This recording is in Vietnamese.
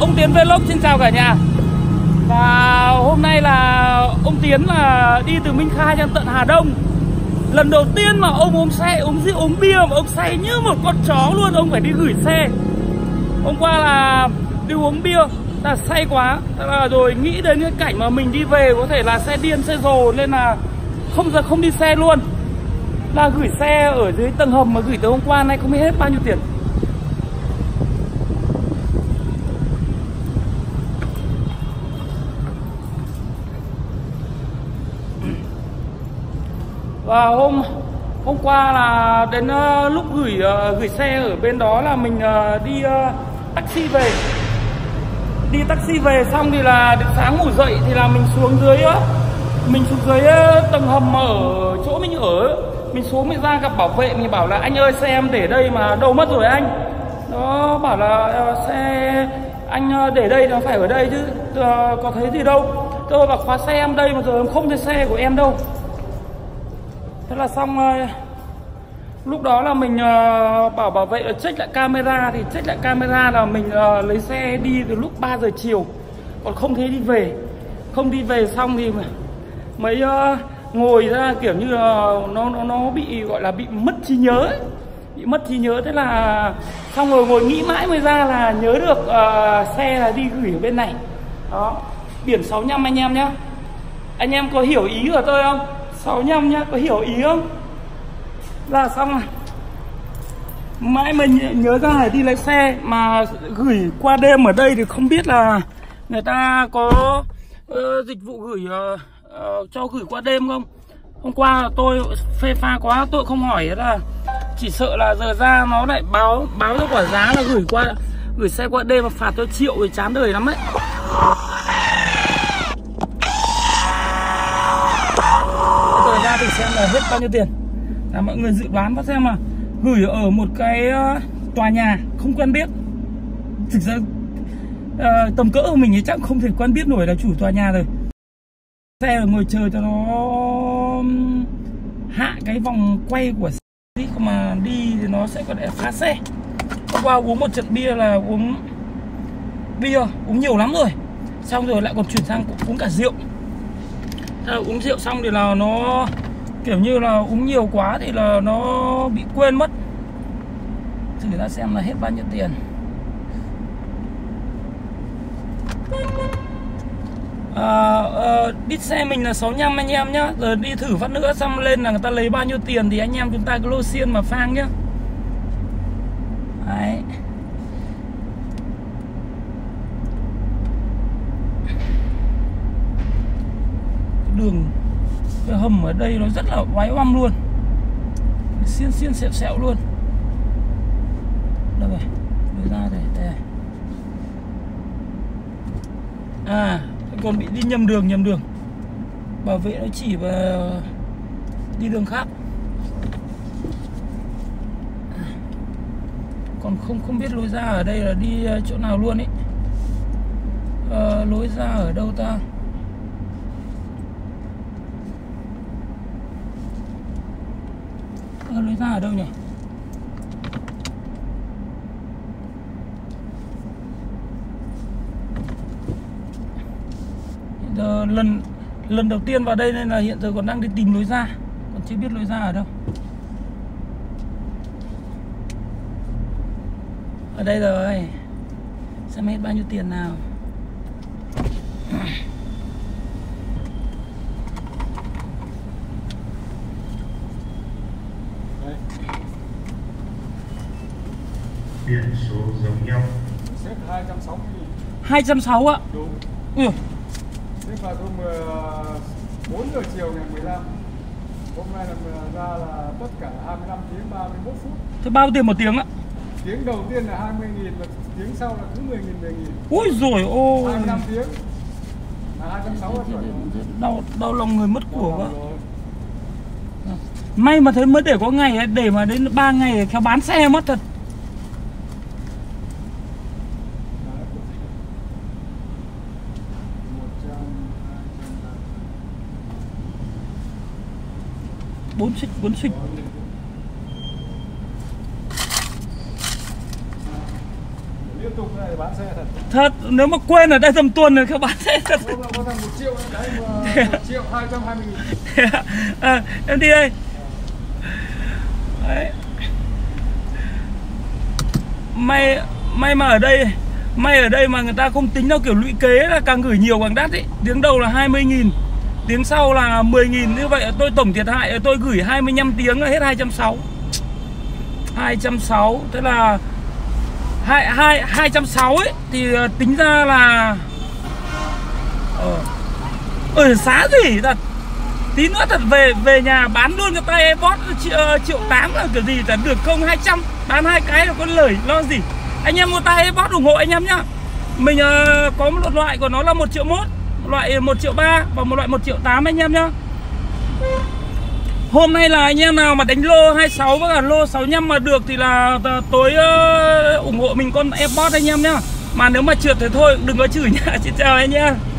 Ông Tiến Vlog xin chào cả nhà. Và hôm nay là ông Tiến là đi từ Minh Khai sang tận Hà Đông. Lần đầu tiên mà ông uống rượu uống bia mà ông say như một con chó luôn. Ông phải đi gửi xe. Hôm qua là đi uống bia là say quá là rồi nghĩ đến cái cảnh mà mình đi về có thể là xe điên xe rồ, nên là không đi xe luôn, là gửi xe ở dưới tầng hầm mà gửi tới hôm qua nay không biết hết bao nhiêu tiền. Và hôm qua là đến lúc gửi xe ở bên đó là mình đi taxi về. Đi taxi về xong thì là đến sáng ngủ dậy thì là mình xuống dưới tầng hầm ở chỗ mình ở. Mình xuống mình ra gặp bảo vệ, mình bảo là anh ơi xe em để đây mà đâu mất rồi anh. Nó bảo là xe anh để đây nó phải ở đây chứ có thấy gì đâu. Tôi bảo khóa xe em đây mà giờ em không thấy xe của em đâu. Thế là xong, lúc đó là mình bảo bảo vệ là check lại camera, thì check lại camera là mình lấy xe đi từ lúc 3 giờ chiều còn không thấy đi về. Không đi về xong thì mới ngồi ra kiểu như là nó bị gọi là bị mất trí nhớ ấy. Bị mất trí nhớ, thế là xong rồi ngồi nghĩ mãi mới ra là nhớ được xe là đi gửi ở bên này. Đó, biển 65 anh em nhá. Anh em có hiểu ý của tôi không? 65 nhá, có hiểu ý không? Là xong rồi. Mãi mình nhớ ra là đi lấy xe mà gửi qua đêm ở đây thì không biết là người ta có dịch vụ gửi cho gửi qua đêm không. Hôm qua tôi phê pha quá, tôi không hỏi, là chỉ sợ là giờ ra nó lại báo cho quả giá là gửi xe qua đêm mà phạt tôi 1 triệu thì chán đời lắm ấy. Giờ ra thì xem là hết bao nhiêu tiền. Là mọi người dự đoán bắt xem là gửi ở một cái tòa nhà không quen biết. Thực ra tầm cỡ của mình thì chắc không thể quen biết nổi là chủ tòa nhà rồi. Xe ở ngồi chờ cho nó hạ cái vòng quay của xe, không mà đi thì nó sẽ có thể phá xe. Hôm qua uống một trận bia là uống nhiều lắm rồi, xong rồi lại còn chuyển sang uống cả rượu. Thế là uống rượu xong thì là nó kiểu như là uống nhiều quá thì là nó bị quên mất. Thử ra xem là hết bao nhiêu tiền. Đít xe mình là 65 anh em nhá. Giờ đi thử phát nữa xong lên là người ta lấy bao nhiêu tiền thì anh em chúng ta cứ lô xiên mà phang nhá. Đấy. Đường cái hầm ở đây nó rất là oái oăm luôn, xiên xẹo luôn. Đâu rồi? Đưa ra đây. À, còn bị đi nhầm đường. Bảo vệ nó chỉ và đi đường khác. Còn không biết lối ra ở đây là đi chỗ nào luôn ấy. Lối ra ở đâu ta? Lối ra ở đâu nhỉ? Lần đầu tiên vào đây nên là hiện giờ còn đang đi tìm lối ra, còn chưa biết lối ra ở đâu. Ở đây rồi. Xem hết bao nhiêu tiền nào. Biển số giống nhau. Xếp 260. 260 ạ. Đúng. Ừ. Xếp vào hôm 4 giờ chiều ngày 15. Hôm nay là ra là tất cả 25 tiếng 31 phút. Thế bao tiền một tiếng ạ? Tiếng đầu tiên là 20.000 và tiếng sau là cứ 10.000. Ôi giời ơi. 25 tiếng. Là 260 rồi. Đau lòng người mất của quá. May mà thế mới để có ngày, để mà đến 3 ngày khéo bán xe mất thật. Bốn xịch. Liên tục Thật, nếu mà quên ở đây tầm tuần thì các bạn sẽ thật. Có thằng 1 triệu đấy, 1 triệu 220 nghìn. À, em đi đây. Đấy. May mà ở đây, mà người ta không tính theo kiểu lũy kế là càng gửi nhiều càng đắt ấy. Tiếng đầu là 20.000, tiếng sau là 10.000, như vậy tôi tổng thiệt hại tôi gửi 25 tiếng là hết 260. 260, thế là 260 ấy thì tính ra là xá gì thật. Tí nữa thật về nhà bán luôn cái tay bót 1.8 triệu là kiểu gì thật, được không 200, bán 2 cái là có lời lo gì. Anh em mua tay bót ủng hộ anh em nhá. Mình có một loại của nó là 1.1 triệu, loại 1.3 triệu và một loại 1.8 triệu anh em nhá. Hôm nay là anh em nào mà đánh lô 26 với cả lô 65 mà được thì là tối ủng hộ mình con AirPods anh em nhá. Mà nếu mà trượt thì thôi đừng có chửi nhá. Xin chào anh em.